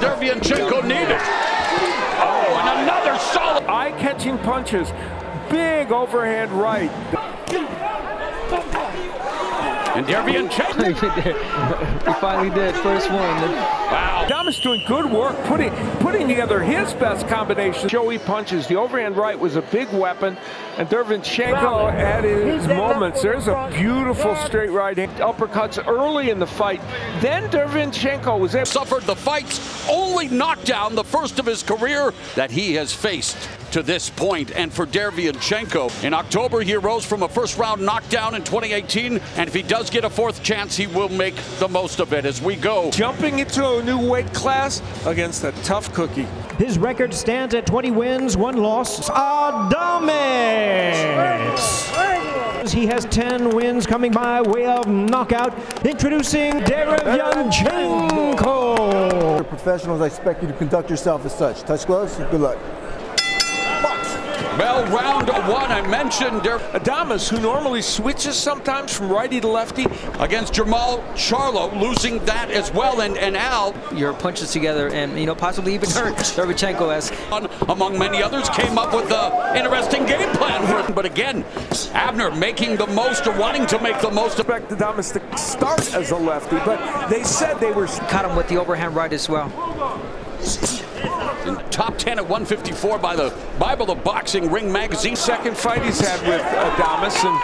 Derevyanchenko needed. Oh, and another solid. Eye-catching punches. Big overhand right. And Derevyanchenko. He finally did. First one. Wow. Adames doing good work, putting together his best combination. Joey punches. The overhand right was a big weapon. And Derevyanchenko had his moments. There's a beautiful straight right hand. Uppercuts early in the fight. Then Derevyanchenko was able. Suffered the fight's only knockdown, the first of his career that he has faced to this point. And for Derevyanchenko, in October, he rose from a first round knockdown in 2018. And if he does get a fourth chance, he will make the most of it as we go. Jumping into a new weight class against a tough cookie. His record stands at 20 wins, 1 loss. Adames! He has 10 wins coming by way of knockout. Introducing Derevyanchenko. For professionals, I expect you to conduct yourself as such. Touch gloves, good luck. Well, round one, I mentioned Adames, who normally switches sometimes from righty to lefty, against Jermall Charlo, losing that as well, and Al. Your punches together and, you know, possibly even hurt Derevyanchenko as. Among many others, came up with an interesting game plan for him. But again, Abner making the most, or wanting to make the most. I expect Adames to start as a lefty, but they said they were. Caught him with the overhand right as well. Top 10 at 154 by the Bible of Boxing Ring Magazine. Second fight he's had with Adames, and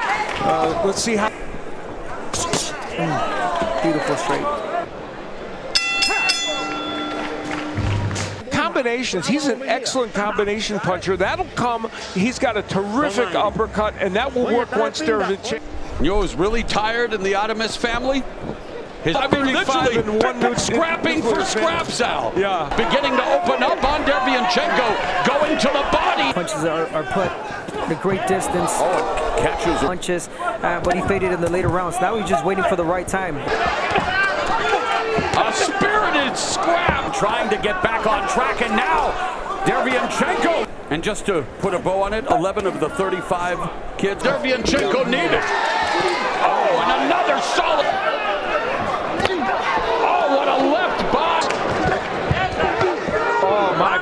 let's see how. Beautiful straight. Combinations. He's an excellent combination puncher. That'll come. He's got a terrific uppercut, and that will work once Derevyanchenko. Yo is really tired in the Adames family. I mean, literally scrapping for scraps, Al. Yeah. Beginning to open up on Derevyanchenko, going to the body. Punches are put the great distance. Oh, it catches punches, but he faded in the later rounds. Now he's just waiting for the right time. A spirited scrap, trying to get back on track, and now Derevyanchenko. And just to put a bow on it, 11 of the 35 kids. Derevyanchenko needed. Oh, and another solid.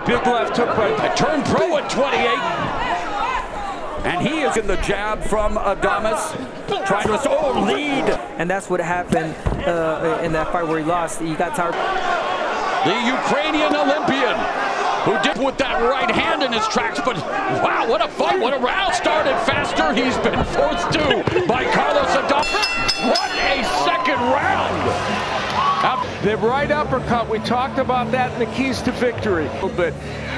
Big left hook by turned pro at 28, and he is in the jab from Adames, trying to lead. And that's what happened in that fight where he lost. He got tired. The Ukrainian Olympian, who did with that right hand in his tracks. But wow, what a fight! What a round! Started faster. He's been forced to by Carlos Adames. What a second round! The right uppercut, we talked about that in the keys to victory. But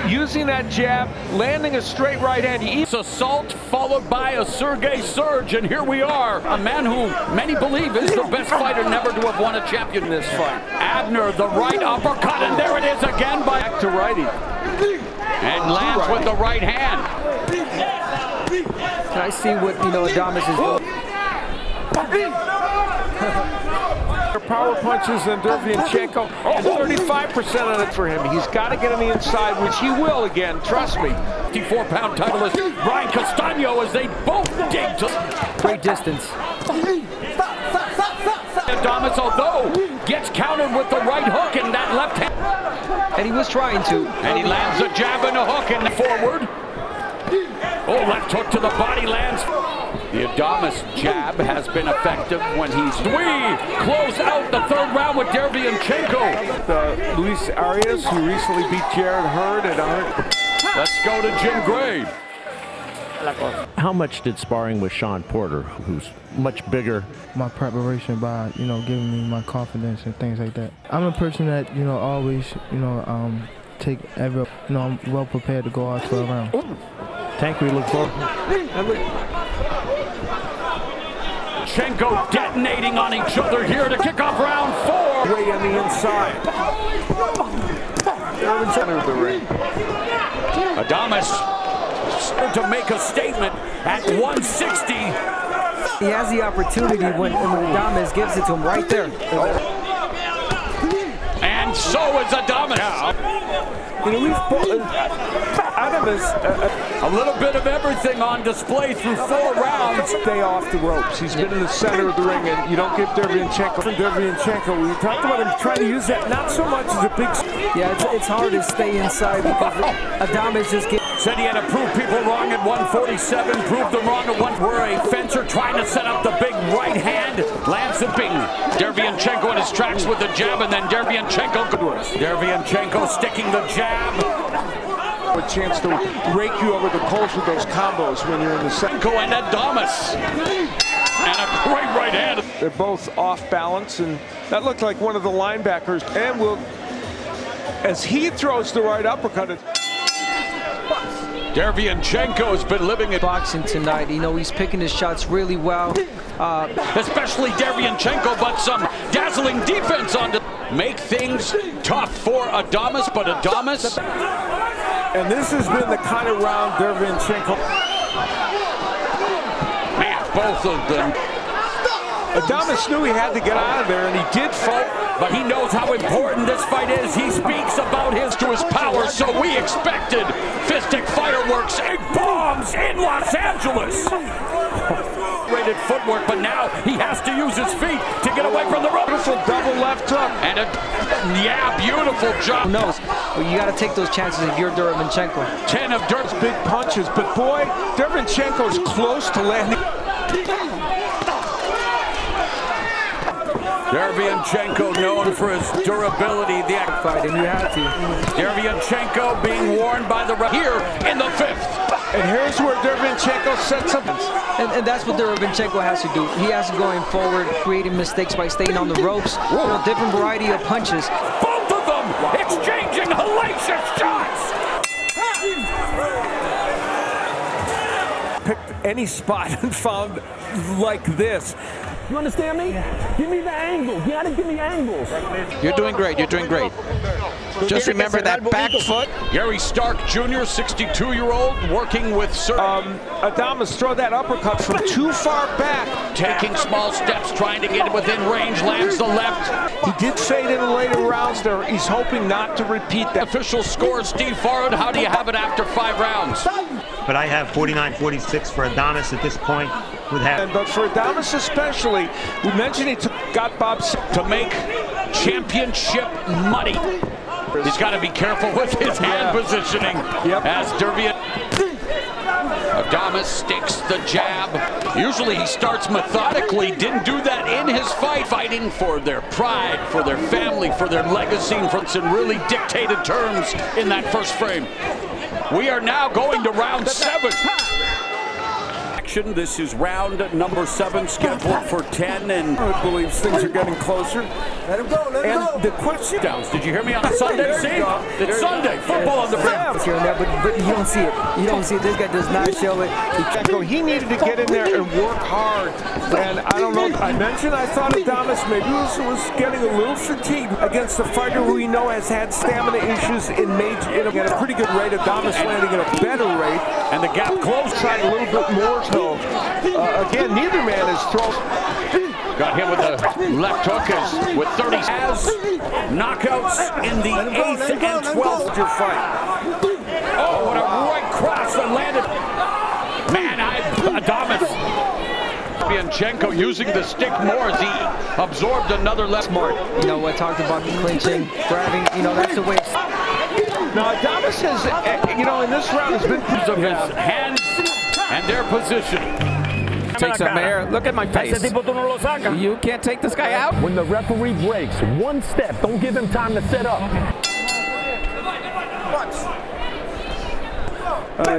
using that jab, landing a straight right hand. It's assault followed by a Sergiy surge, and here we are. A man who many believe is the best fighter never to have won a champion in this fight. Abner, the right uppercut, and there it is again by back to righty. And lands with the right hand. I see what, you know, Adames is doing. Power punches and Derevyanchenko, 35% on it for him. He's got to get on the inside, which he will again, trust me. 54-pound titleist Brian Castaño, as they both dig to great distance. Adames, although, gets countered with the right hook and that left hand. And he was trying to. And he lands a jab and a hook and forward. Oh, left hook to the body lands. The Adames jab has been effective when he's. We close out the third round with Derevyanchenko. Luis Arias, who recently beat Jared Hurd at 100. Let's go to Jim Gray. How much did sparring with Sean Porter, who's much bigger? My preparation by, you know, giving me my confidence and things like that. I'm a person that, you know, always, you know, take every, you know, I'm well prepared to go out to a round. Tank, we look forward. Derevyanchenko detonating on each other here to kick off round 4. Way on the inside. Adames to make a statement at 160. He has the opportunity when Adames gives it to him right there. And so is Adames. Adames. A little bit of everything on display through 4 rounds. Stay off the ropes. He's been in the center of the ring, and you don't give Derevyanchenko. We talked about him trying to use that not so much as a big... Yeah, it's hard to stay inside because Adames just gets... Said he had to prove people wrong at 147, proved them wrong at 1... We're a fencer trying to set up the big right hand. Lands the big. Derevyanchenko in his tracks with the jab, and then Derevyanchenko... Derevyanchenko sticking the jab. A chance to rake you over the coals with those combos when you're in the second. And Adames, and a great right hand. They're both off balance, and that looked like one of the linebackers. And will, as he throws the right uppercut. Derevyanchenko has been living in boxing tonight. You know, he's picking his shots really well. Especially Derevyanchenko, but some dazzling defense on to make things tough for Adames, but Adames... And this has been the kind of round Derevyanchenko. Man, both of them. Adames knew he had to get out of there, and he did fight. But he knows how important this fight is. He speaks about his to his power, so we expected fistic fireworks and bombs in Los Angeles. Rated footwork, but now he has to use his feet to get away from the rope. Beautiful double left hook. And yeah, beautiful job. No. Well, you got to take those chances if you're Derevyanchenko. 10 of Derev's big punches, but boy, Derevyanchenko's close to landing. Derevyanchenko known for his durability. The act fight, and you have to. Derevyanchenko being warned by the ref here in the 5th. And here's where Derevyanchenko sets up. And that's what Derevyanchenko has to do. He has to go in forward, creating mistakes by staying on the ropes. Whoa. A different variety of punches. Both of them exchanging hellacious shots. Picked any spot and found like this. You understand me? Yeah. Give me the angle. You gotta give me angles. You're doing great. You're doing great. Just remember that back foot. Gary Stark Jr., 62-year-old, working with Adames throw that uppercut from too far back. Taking small steps, trying to get within range, lands the left. He did fade in the later rounds there. He's hoping not to repeat that. Official score, Steve Farhood. How do you have it after 5 rounds? But I have 49-46 for Adames at this point. But for Adames especially, we mentioned he got Bob's to make championship money. He's got to be careful with his hand positioning. Yep. As Adames sticks the jab. Usually he starts methodically, didn't do that in his fight. Fighting for their pride, for their family, for their legacy, and for some really dictated terms in that first frame. We are now going to round 7. This is round number 7, scheduled for 10, and Hurd believes things are getting closer. Let him go, let him go. And the quick downs. Did you hear me on Sunday? See? It's Sunday. Football on the ground. But you don't see it. You don't see it. This guy does not show it. He needed to get in there and work hard. And I don't know. I mentioned I thought Adames maybe was getting a little fatigued against the fighter who we know has had stamina issues in major. At a pretty good rate. Adames landing at a better rate. And the gap closed. Tried a little bit more. Again, neither man is throwing. Got hit with the left hook with 30. As knockouts in the 8th and 12th to fight. Oh, what a right cross that landed. Man, Adames. Derevyanchenko using the stick more as he absorbed another left. Smart. You know, I talked about the clinching, grabbing, you know, that's the way. Now, Adames has, you know, in this round has been of his hands. And their position. Takes up air. Look at my face. You can't take this guy out. When the referee breaks, one step. Don't give him time to set up.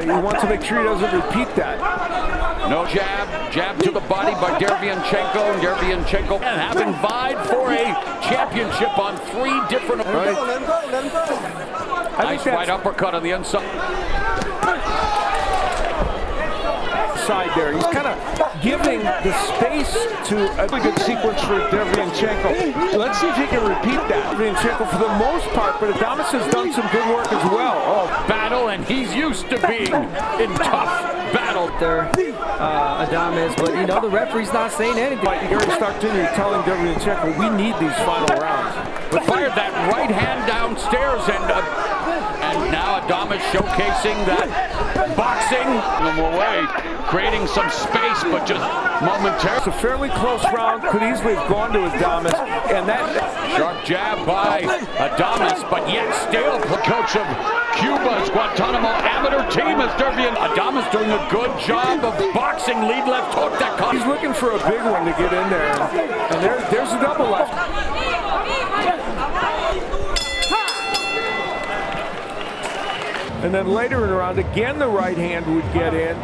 You want to make sure he doesn't repeat that. No jab. Jab to the body by Derevyanchenko. And Derevyanchenko having vied for a championship on 3 different. Right. Nice right uppercut on the inside. Side there. He's kind of giving the space to a really good sequence for Derevyanchenko. Let's see if he can repeat that. Derevyanchenko for the most part, but Adames has done some good work as well. Oh, battle, and he's used to being in tough battle. There, Adames, but you know, the referee's not saying anything. Gary Stark Jr. telling Derevyanchenko, we need these final rounds. But fired that right hand downstairs, and now Adames showcasing that boxing away, creating some space, but just momentarily. It's a fairly close round, could easily have gone to Adames, and that sharp jab by Adames, but yet still the coach of Cuba's Guantanamo amateur team is Derevyanchenko. Adames doing a good job of boxing, lead left hook that caught. He's looking for a big one to get in there, and there's a double left. And then later in the round, again, the right hand would get in.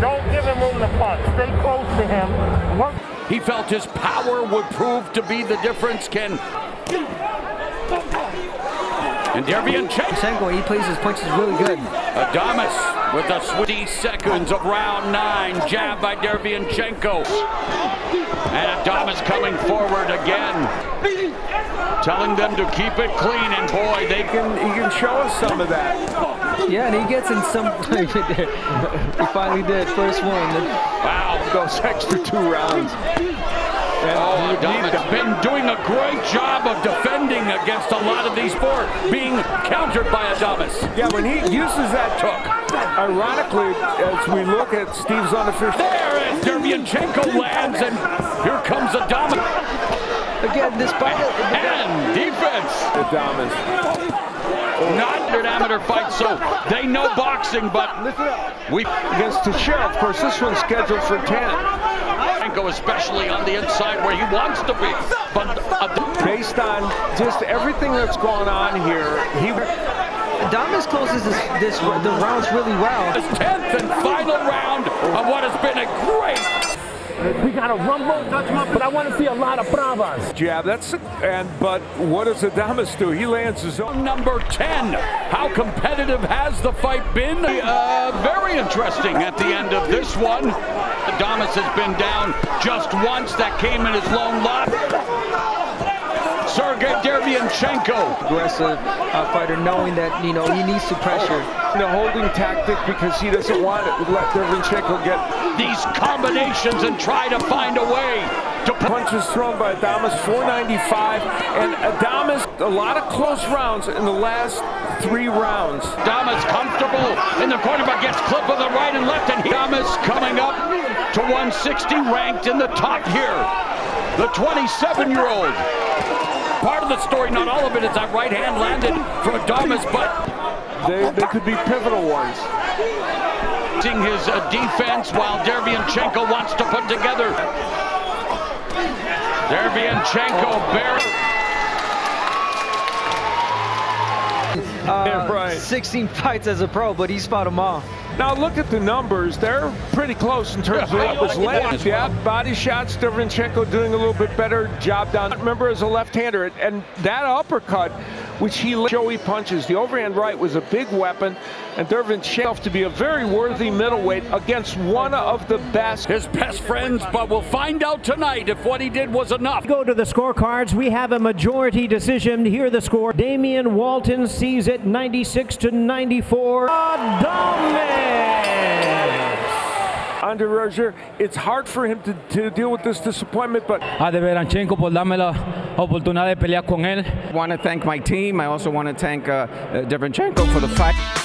Don't give him room to punch. Stay close to him. Work. He felt his power would prove to be the difference. Can and Derevyanchenko, he plays his punches really good. Adames with the 20 seconds of round 9. Jab by Derevyanchenko. And Adames coming forward again, telling them to keep it clean, and boy, they can, he can show us some of that. Yeah, and he gets in some. He finally did, first one. Wow, goes extra 2 rounds. And oh, Adames been doing a great job of defending against a lot of these four, being countered by Adames. Yeah, when he uses that hook, ironically, as we look at Steve's unofficial. There is Derevyanchenko lands, and here comes Adames. Again, despite and defense. Adames. Oh. Not an amateur fight, so they know boxing, but we against Teixeira, of course, this one's scheduled for 10. Derevyanchenko, especially on the inside where he wants to be. But based on just everything that's going on here, he Adames closes the rounds really well. His 10th and final round of what has been a great. We got a rumble, but I want to see a lot of bravas. Jab, that's, and but what does Adames do? He lands his own. Number 10, how competitive has the fight been? Very interesting at the end of this one. Adames has been down just once, that came in his lone lot. Sergiy Derevyanchenko. Aggressive fighter, knowing that, you know, he needs to pressure. The holding tactic because he doesn't want it to let Derevyanchenko get these combinations and try to find a way to punches thrown by Adames, 495, and Adames a lot of close rounds in the last 3 rounds. Adames comfortable in the corner but gets clipped with the right and left, and Adames coming up to 160, ranked in the top here. The 27-year-old. Part of the story, not all of it, is that right hand landed for Adames, but they could be pivotal ones. His defense while Derevyanchenko wants to put together. Derevyanchenko right. 16 fights as a pro, but he's fought them all. Now look at the numbers. They're pretty close in terms of what was left. Yeah, body shots. Derevyanchenko doing a little bit better job down. Remember, as a left-hander, and that uppercut, which he showy punches. The overhand right was a big weapon, and Derevyanchenko to be a very worthy middleweight against one of the best. His best friends, but we'll find out tonight if what he did was enough. Go to the scorecards. We have a majority decision. Here the score. Damian Walton sees it 96-94. Adames! Andre Roger, it's hard for him to deal with this disappointment, but... Derevyanchenko por darme la oportunidad de pelear con él. I want to thank my team. I also want to thank Derevyanchenko for the fight.